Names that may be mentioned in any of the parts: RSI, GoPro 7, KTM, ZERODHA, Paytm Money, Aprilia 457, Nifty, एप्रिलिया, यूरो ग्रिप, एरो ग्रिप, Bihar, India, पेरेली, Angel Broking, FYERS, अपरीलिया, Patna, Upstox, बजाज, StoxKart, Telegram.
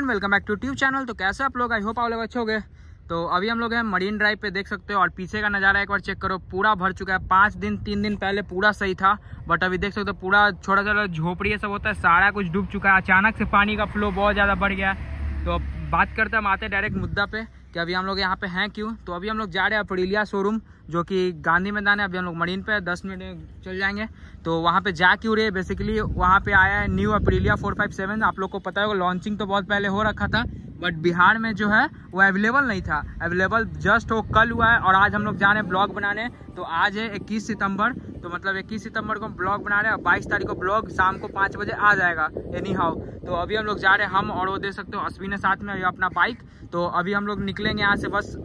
Everyone, welcome back to tube channel. तो कैसे आप लोग, आई होप आप लोग अच्छे हो गए। तो अभी हम लोग हैं मरीन ड्राइव पे, देख सकते हो, और पीछे का नज़ारा एक बार चेक करो, पूरा भर चुका है। 3 दिन पहले पूरा सही था, बट अभी देख सकते हो पूरा छोटा छोटा झोपड़ी सब होता है, सारा कुछ डूब चुका है। अचानक से पानी का फ्लो बहुत ज़्यादा बढ़ गया है। तो बात करते हम आते डायरेक्ट मुद्दा पे कि अभी हम लोग यहाँ पे हैं क्यों। तो अभी हम लोग जा रहे हैं अपरीलिया शोरूम, जो कि गांधी मैदान है। अभी हम लोग मरीन पे 10 मिनट में चल जाएंगे। तो वहाँ पे जा क्यों रहे, बेसिकली वहाँ पे आया है न्यू अपरीलिया 457। आप लोग को पता होगा, लॉन्चिंग तो बहुत पहले हो रखा था, बट बिहार में जो है वो अवेलेबल नहीं था। अवेलेबल जस्ट वो कल हुआ है, और आज हम लोग जा रहे हैं ब्लॉग बनाने। तो आज है 21 सितंबर, तो मतलब 21 सितंबर को हम ब्लॉग बना रहे हैं, और 22 तारीख को ब्लॉग शाम को 5 बजे आ जाएगा एनी हाउ। तो अभी हम लोग जा रहे हैं, हम और वो दे सकते हो अश्विन साथ में, अपना बाइक। तो अभी हम लोग निकलेंगे यहाँ से, बस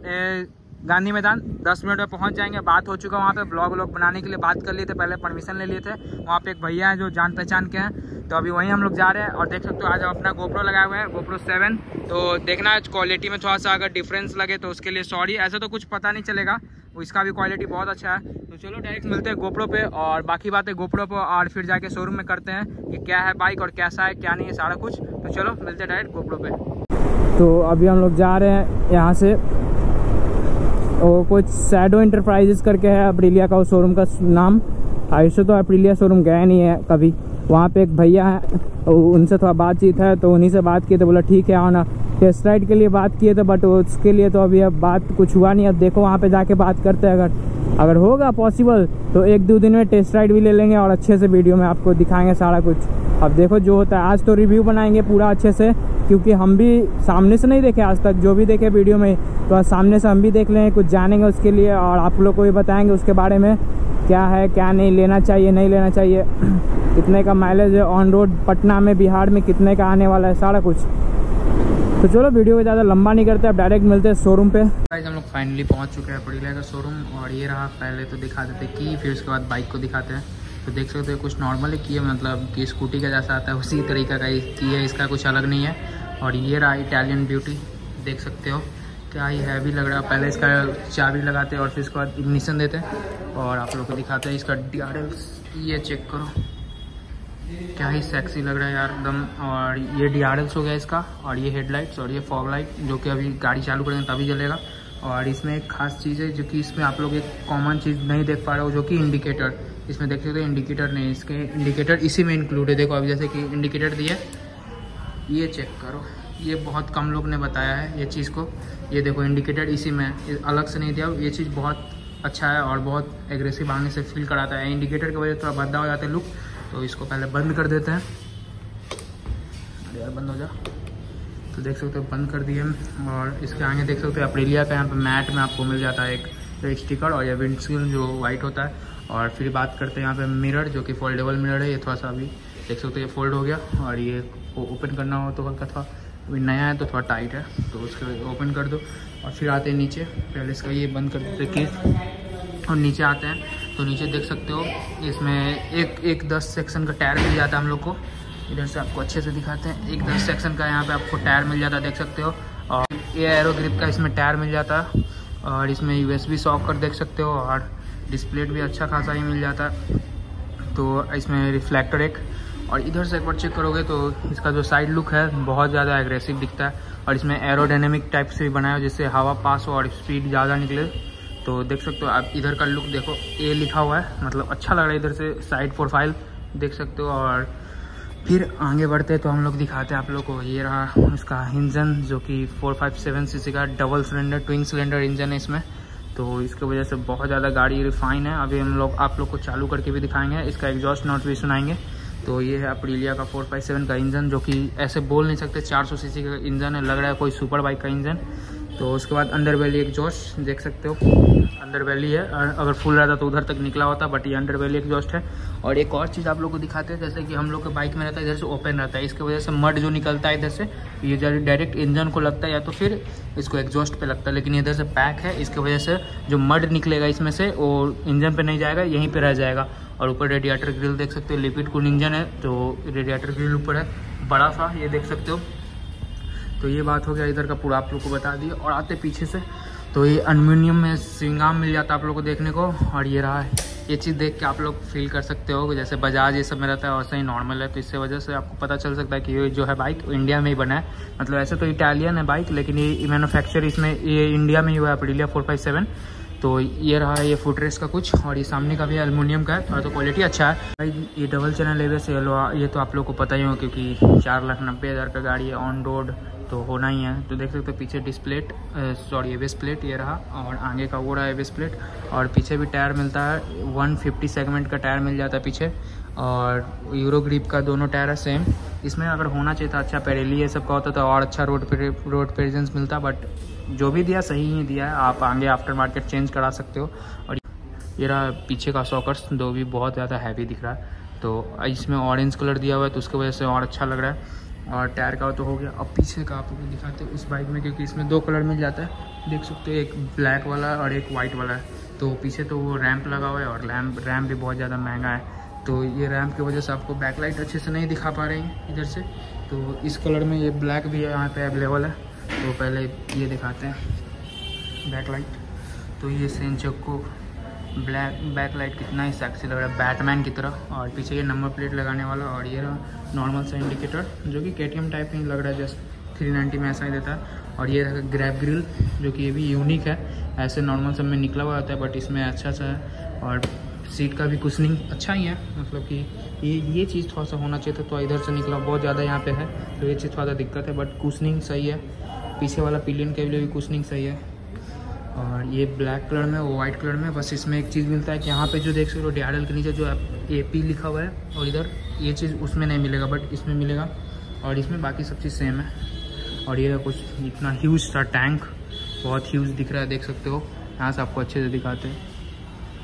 गांधी मैदान 10 मिनट में पहुँच जाएंगे। बात हो चुका वहाँ पे, ब्लॉग बनाने के लिए बात कर लिए थे, पहले परमिशन ले लिए थे। वहाँ पे एक भैया हैं जो जान पहचान के हैं, तो अभी वहीं हम लोग जा रहे हैं। और देख सकते हो आज अपना गोप्रो लगाए हुए हैं, GoPro 7। तो देखना है क्वालिटी में थोड़ा सा अगर डिफरेंस लगे तो उसके लिए सॉरी, ऐसा तो कुछ पता नहीं चलेगा, इसका भी क्वालिटी बहुत अच्छा है। तो चलो डायरेक्ट मिलते हैं GoPro पे, और बाकी बातें GoPro पे और फिर जाके शोरूम में करते हैं कि क्या है बाइक और कैसा है क्या नहीं है सारा कुछ। तो चलो मिलते हैं डायरेक्ट GoPro पे। तो अभी हम लोग जा रहे हैं यहाँ से, और कुछ शैडो इंटरप्राइजेस करके है अपरीलिया का शोरूम का नाम। आयुष तो अपरीलिया शोरूम गया नहीं है कभी। वहाँ पे एक भैया है, उनसे थोड़ा बातचीत है, तो उन्हीं से बात किए, तो बोला ठीक है आओ ना। टेस्ट राइड के लिए बात किए थे, बट उसके लिए तो अभी अब बात कुछ हुआ नहीं। अब देखो वहाँ पे जाके बात करते हैं, अगर होगा पॉसिबल तो 1-2 दिन में टेस्ट राइड भी ले लेंगे, और अच्छे से वीडियो में आपको दिखाएंगे सारा कुछ। अब देखो जो होता है, आज तो रिव्यू बनाएंगे पूरा अच्छे से, क्योंकि हम भी सामने से नहीं देखे आज तक, जो भी देखे वीडियो में तो आज सामने से हम भी देख लेंगे, कुछ जानेंगे उसके लिए, और आप लोग को भी बताएंगे उसके बारे में क्या है क्या नहीं, लेना चाहिए नहीं लेना चाहिए, कितने का माइलेज है ऑन रोड पटना में बिहार में, कितने का आने वाला है सारा कुछ। तो चलो वीडियो को ज़्यादा लंबा नहीं करते, अब डायरेक्ट मिलते हैं शोरूम पे। गाइस हम लोग फाइनली पहुंच चुके हैं अपरीलिया का शोरूम, और ये रहा। पहले तो दिखा देते की, फिर उसके बाद बाइक को दिखाते हैं। तो देख सकते हो कुछ नॉर्मल की है, मतलब कि स्कूटी का जैसा आता है उसी तरीका का की है, इसका कुछ अलग नहीं है। और ये रहा इटालियन ब्यूटी, देख सकते हो क्या ही हैवी लग रहा है। पहले इसका चाबी लगाते हैं, और फिर इसके बाद इग्निशन देते हैं, और आप लोग को दिखाते हैं इसका DRL। ये चेक करो क्या ही सेक्सी लग रहा है यार एकदम। और ये DRLs हो गया इसका, और ये हेडलाइट्स, और ये फॉग लाइट, जो कि अभी गाड़ी चालू करेंगे तभी जलेगा। और इसमें एक खास चीज़ है, जो कि इसमें आप लोग एक कॉमन चीज़ नहीं देख पा रहे हो, जो कि इंडिकेटर। इसमें देखते हो इंडिकेटर नहीं, इसके इंडिकेटर इसी में इंक्लूड है। देखो अभी जैसे कि इंडिकेटर दिया, ये चेक करो, ये बहुत कम लोग ने बताया है ये चीज़ को। ये देखो इंडिकेटर इसी में है, अलग से नहीं दिया। ये चीज़ बहुत अच्छा है, और बहुत एग्रेसिव आने से फील कराता है। इंडिकेटर की वजह से थोड़ा भद्दा हो जाता है लुक, तो इसको पहले बंद कर देते हैं। अरे यार बंद हो जा। तो देख सकते हो बंद कर दिए। और इसके आगे देख सकते हो अपरीलिया का यहाँ पर मैट में आपको मिल जाता है एक स्टिकर, और यह विंडस्क्रीन जो वाइट होता है। और फिर बात करते हैं यहाँ पे मिरर, जो कि फोल्डेबल मिरर है। ये थोड़ा सा अभी देख सकते हो ये फोल्ड हो गया, और ये ओपन करना हो तो हल्का थोड़ा अभी नया है तो थोड़ा टाइट है, तो उसके ओपन कर दो। और फिर आते हैं नीचे, पहले इसका ये बंद कर देते केस, और नीचे आते हैं। तो नीचे देख सकते हो इसमें एक 10 सेक्शन का टायर मिल जाता है हम लोग को। इधर से आपको अच्छे से दिखाते हैं, एक 10 सेक्शन का यहाँ पर आपको टायर मिल जाता है, देख सकते हो। और ये एरो ग्रिप का इसमें टायर मिल जाता है, और इसमें USB सॉकेट देख सकते हो, और डिस्प्ले भी अच्छा खासा ही मिल जाता है। तो इसमें रिफ्लेक्टर एक, और इधर से एक बार चेक करोगे तो इसका जो साइड लुक है बहुत ज़्यादा एग्रेसिव दिखता है। और इसमें एरोडायनेमिक टाइप से भी बनाया हो, जिससे हवा पास हो और स्पीड ज़्यादा निकले। तो देख सकते हो आप इधर का लुक देखो, ए लिखा हुआ है, मतलब अच्छा लग रहा है। इधर से साइड प्रोफाइल देख सकते हो। और फिर आगे बढ़ते तो हम लोग दिखाते हैं आप लोग को, ये रहा इसका इंजन, जो कि 457cc का double cylinder twin cylinder engine है इसमें। तो इसके वजह से बहुत ज़्यादा गाड़ी रिफाइन है। अभी हम लोग आप लोग को चालू करके भी दिखाएंगे, इसका एग्जॉस्ट नॉट भी सुनाएंगे। तो ये है अपरीलिया का 457 का इंजन, जो कि ऐसे बोल नहीं सकते 400cc का इंजन है, लग रहा है कोई सुपर बाइक का इंजन। तो उसके बाद अंडर वैली एग्जॉस्ट देख सकते हो, अंडर वैली है, अगर फुल रहता तो उधर तक निकला होता, बट ये अंडर वैली एग्जॉस्ट है। और एक और चीज़ आप लोग को दिखाते हैं, जैसे कि हम लोग के बाइक में रहता है इधर से ओपन रहता है, इसकी वजह से मड जो निकलता है इधर से, ये जब डायरेक्ट इंजन को लगता है या तो फिर इसको एग्जॉस्ट पे लगता है, लेकिन इधर से पैक है, इसकी वजह से जो मड निकलेगा इसमें से वो इंजन पे नहीं जाएगा, यहीं पे रह जाएगा। और ऊपर रेडिएटर ग्रिल देख सकते हो, लिक्विड कूल इंजन है तो रेडिएटर ग्रिल ऊपर है बड़ा सा, ये देख सकते हो। तो ये बात हो गया इधर का पूरा आप लोग को बता दिए। और आते पीछे से तो ये एल्युमिनियम में स्विंग आर्म मिल जाता है आप लोग को देखने को। और ये रहा है ये चीज़ देख के आप लोग फील कर सकते हो। जैसे बजाज ये सब में रहता है वैसा ही नॉर्मल है, तो इससे वजह से आपको पता चल सकता है कि ये जो है बाइक इंडिया में ही बना है। मतलब ऐसे तो इटालियन है बाइक, लेकिन ये मैनुफैक्चर इसमें ये इंडिया में ही हुआ है, अपरिलिया 457। तो ये रहा ये फुटरेस्ट का कुछ, और ये सामने का भी एल्युमिनियम का है, और तो क्वालिटी अच्छा है भाई। ये डबल चैनल एबीएस ये तो आप लोग को पता ही हो, क्योंकि 4,90,000 का गाड़ी है, ऑन रोड तो होना ही है। तो देख सकते हो पीछे डिस्प्लेट सॉरी एबीएस प्लेट ये रहा, और आगे का वो रहा एबीएस प्लेट, और पीछे भी टायर मिलता है 150 सेगमेंट का टायर मिल जाता है पीछे, और यूरो ग्रिप का दोनों टायर है सेम। इसमें अगर होना चाहिए था अच्छा पेरेली ये सब का होता तो और अच्छा रोड प्रेजेंस मिलता, बट जो भी दिया सही ही दिया है। आप आगे आफ्टर मार्केट चेंज करा सकते हो। और ये रहा पीछे का सॉकर्स, दो भी बहुत ज़्यादा हैवी दिख रहा है, तो इसमें ऑरेंज कलर दिया हुआ है तो उसकी वजह से और अच्छा लग रहा है। और टायर का तो हो गया। अब पीछे का आपको भी दिखाते हैं उस बाइक में, क्योंकि इसमें दो कलर मिल जाता है, देख सकते हो एक ब्लैक वाला और एक वाइट वाला है। तो पीछे तो वो रैम्प लगा हुआ है, और रैम्प भी बहुत ज़्यादा महंगा है, तो ये रैम्प की वजह से आपको बैकलाइट अच्छे से नहीं दिखा पा रहे हैं इधर से। तो इस कलर में ये ब्लैक भी यहाँ पर अवेलेबल है। तो पहले ये दिखाते हैं बैकलाइट। तो ये सेंचक को ब्लैक बैकलाइट कितना ही सेक्सी लग रहा है, बैटमैन की तरह। और पीछे ये नंबर प्लेट लगाने वाला, और ये रहा नॉर्मल सा इंडिकेटर जो कि KTM टाइप ही लग रहा है, जस्ट 390 में ऐसा ही देता है। और ये रहा ग्रैब ग्रिल जो कि ये भी यूनिक है, ऐसे नॉर्मल सब में निकला हुआ होता है बट इसमें अच्छा सा है। और सीट का भी कुशनिंग अच्छा ही है, मतलब कि ये चीज़ थोड़ा सा होना चाहिए था, तो इधर से निकला बहुत ज़्यादा यहाँ पे है, तो ये चीज़ थोड़ा सा दिक्कत है, बट कुशनिंग सही है। पीछे वाला पिलियन के लिए भी कुशनिंग सही है। और ये ब्लैक कलर में वो वाइट कलर में, बस इसमें एक चीज़ मिलता है कि यहाँ पे जो देख सकते हो DRL के नीचे जो AP लिखा हुआ है, और इधर ये चीज़ उसमें नहीं मिलेगा बट इसमें मिलेगा, और इसमें बाकी सब चीज़ सेम है। और ये कुछ इतना ह्यूज सा टैंक, बहुत ह्यूज दिख रहा है, देख सकते हो यहाँ से आपको अच्छे से दिखाते हैं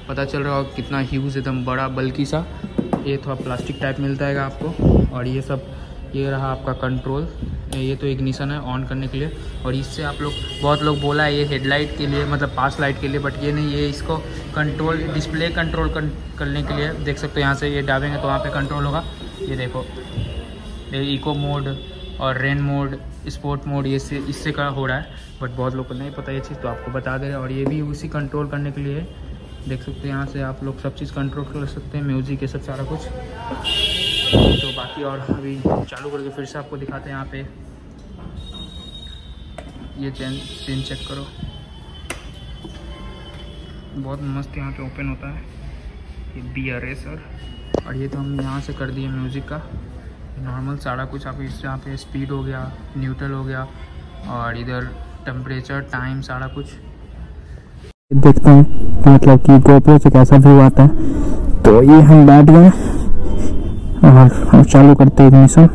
पता चल रहा हो कितना ह्यूज, एकदम बड़ा बल्कि सा। ये थोड़ा प्लास्टिक टाइप मिल जाएगा आपको। और ये सब ये रहा आपका कंट्रोल, ये तो इग्निशन है ऑन करने के लिए। और इससे आप लोग बहुत लोग बोला है ये हेडलाइट के लिए, मतलब पास लाइट के लिए, बट ये नहीं, ये इसको कंट्रोल डिस्प्ले कंट्रोल करने के लिए। देख सकते हो यहाँ से ये डालेंगे तो वहाँ पे कंट्रोल होगा। ये देखो ये इको मोड और रेन मोड स्पोर्ट मोड ये से इससे का हो रहा है, बट बहुत लोग को नहीं पता ये चीज़, तो आपको बता दे रहे हैं। और ये भी उसी कंट्रोल करने के लिए, देख सकते हो यहाँ से आप लोग सब चीज़ कंट्रोल कर सकते हैं, म्यूजिक ये सब सारा कुछ। तो बाकी और अभी चालू करके फिर से आपको दिखाते हैं। यहाँ पे ये चेन चेक करो, बहुत मस्त यहाँ पे ओपन होता है ये BRSR। और ये तो हम यहाँ से कर दिए म्यूज़िक का नॉर्मल सारा कुछ। आप इस यहाँ पे स्पीड हो गया, न्यूट्रल हो गया, और इधर टेम्परेचर टाइम सारा कुछ देखते हैं, मतलब कि GoPro से कैसा व्यू आता है। तो ये हम बैठ गए और हम चालू करते हैं इग्निशन,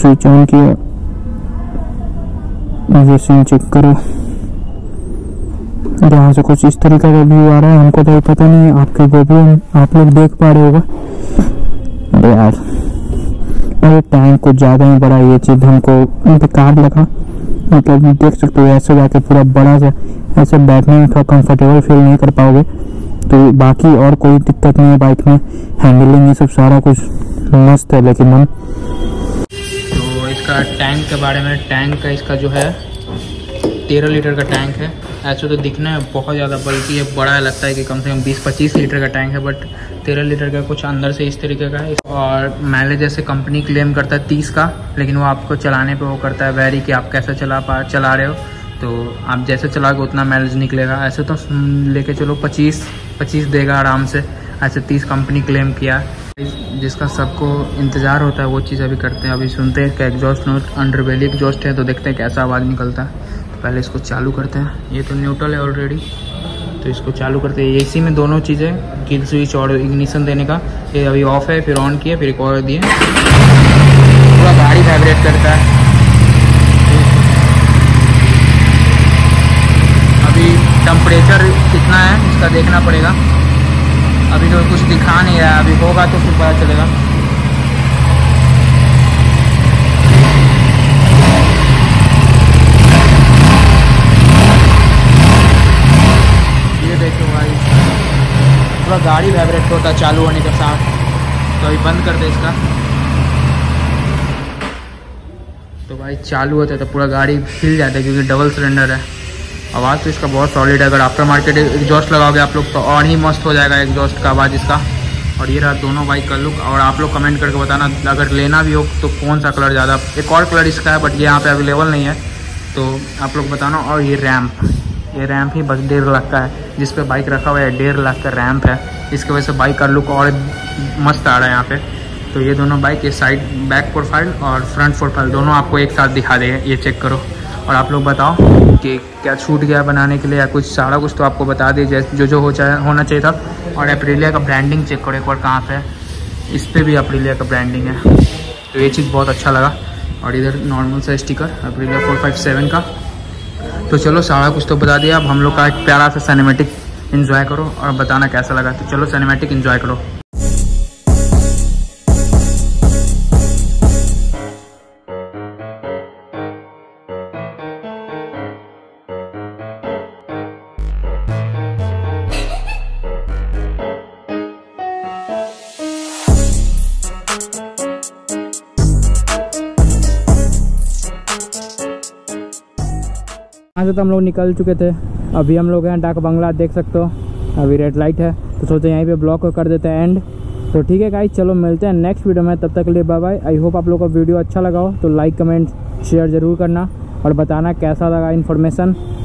स्विच ऑन किया, ये सीन चेक करो, यहाँ से कुछ इस तरीके का व्यू आ रहा है। हमको तो पता नहीं, आपके GoPro आप लोग देख पा रहे होगा। अरे यार, अरे टाइम कुछ ज़्यादा ही बड़ा, ये चीज़ हमको बेकार लगा। मतलब देख सकते हो ऐसे जाके पूरा बड़ा सा, ऐसे बैठने में थोड़ा कंफर्टेबल फील नहीं कर पाओगे। तो बाकी और कोई दिक्कत नहीं है बाइक में, हैंडलिंग ये सब सारा कुछ मस्त है। लेकिन हम तो इसका टैंक के बारे में, टैंक का इसका जो है 13 लीटर का टैंक है। ऐसे तो दिखने में बहुत ज़्यादा बल्कि ये बड़ा लगता है कि कम से कम 20-25 लीटर का टैंक है, बट 13 लीटर का कुछ अंदर से इस तरीके का है। और माइलेज जैसे कंपनी क्लेम करता है 30 का, लेकिन वो आपको चलाने पे वो करता है वैरी कि आप कैसे चला रहे हो। तो आप जैसे चलाओगे उतना माइलेज निकलेगा। ऐसे तो लेके चलो 25 देगा आराम से, ऐसे 30 कंपनी क्लेम किया। जिसका सबको इंतज़ार होता है वो चीज़ अभी करते हैं। अभी सुनते हैं इसका एग्जॉस्ट नोट, अंडरबेली एग्जॉस्ट है, तो देखते हैं कैसा आवाज़ निकलता है। तो पहले इसको चालू करते हैं। ये तो न्यूट्रल है ऑलरेडी, तो इसको चालू करते हैं। इसी में दोनों चीज़ें, किल स्विच और इग्निशन देने का, ये अभी ऑफ है, फिर ऑन किया, फिर एक और दिए, पूरा गाड़ी वाइब्रेट करता है। अभी टेम्परेचर कितना है इसका देखना पड़ेगा, अभी तो कुछ दिखा नहीं रहा है, अभी होगा तो फिर पता चलेगा। ये देखो भाई, पूरा गाड़ी वाइब्रेट होता है चालू होने के साथ। तो अभी बंद कर दे इसका। तो भाई चालू होता है तो पूरा गाड़ी हिल जाता है, क्योंकि डबल सिलेंडर है। आवाज़ तो इसका बहुत सॉलिड है। अगर आफ्टर मार्केट एग्जॉस्ट लगाओगे आप लोग तो और ही मस्त हो जाएगा एग्जॉस्ट का आवाज़ इसका। और ये रहा दोनों बाइक का लुक। और आप लोग कमेंट करके बताना अगर लेना भी हो तो कौन सा कलर ज़्यादा, एक और कलर इसका है बट ये यहाँ पे अवेलेबल नहीं है तो आप लोग बताना। और ये रैम्प, ये रैम्प ही बस 1.5 लाख का है जिस पे बाइक रखा हुआ है, 1.5 लाख का रैम्प है। इसकी वजह से बाइक का लुक और मस्त आ रहा है यहाँ पर। तो ये दोनों बाइक, ये साइड बैक प्रोफाइल और फ्रंट प्रोफाइल दोनों आपको एक साथ दिखा दे, ये चेक करो। और आप लोग बताओ कि क्या छूट गया बनाने के लिए या कुछ, सारा कुछ तो आपको बता दीजिए जो जो होना चाहिए था। और एप्रिलिया का ब्रांडिंग चेक करो एक बार कहाँ पे है, इस पर भी एप्रिलिया का ब्रांडिंग है तो ये चीज़ बहुत अच्छा लगा। और इधर नॉर्मल सा स्टिकर एप्रिलिया 457 का। तो चलो सारा कुछ तो बता दिया, अब हम लोग का एक प्यारा सा सिनेमैटिक इन्जॉय करो और बताना कैसा लगा। तो चलो सिनेमैटिक इन्जॉय करो। यहाँ से तो हम लोग निकल चुके थे, अभी हम लोग हैं डाक बंगला, देख सकते हो अभी रेड लाइट है तो सोचो यहीं पे ब्लॉक कर देते हैं एंड। तो ठीक है गाइस, चलो मिलते हैं नेक्स्ट वीडियो में, तब तक के लिए बाय बाय। आई होप आप लोगों का वीडियो अच्छा लगा हो तो लाइक कमेंट शेयर ज़रूर करना और बताना कैसा लगा इन्फॉर्मेशन।